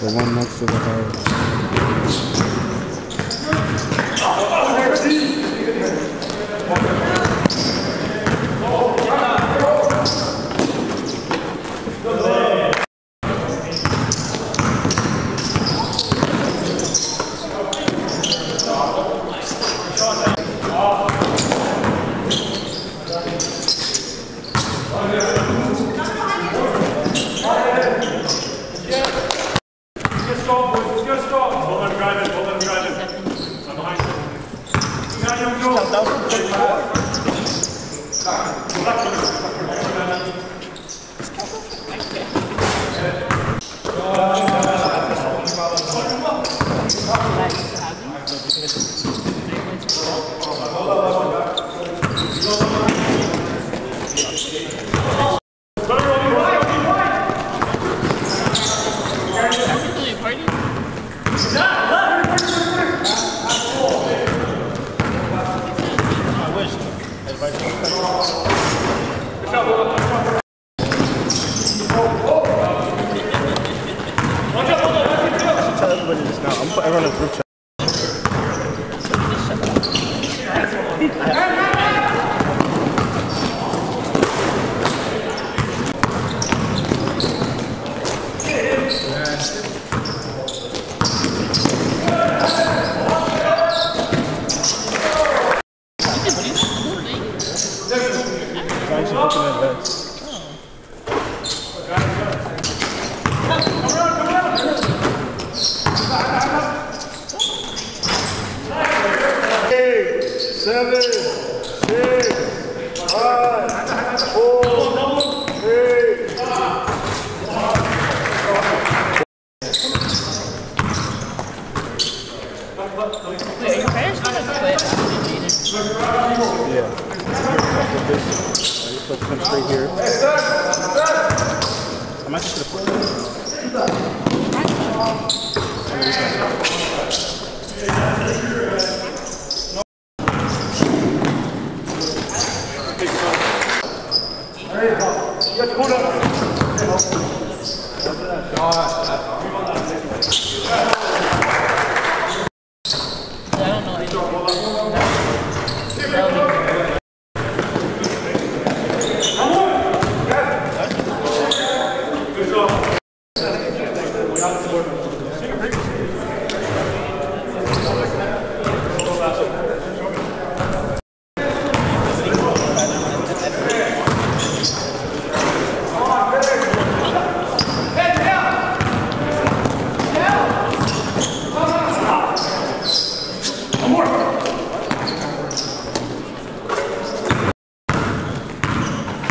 the one next to the Hold on.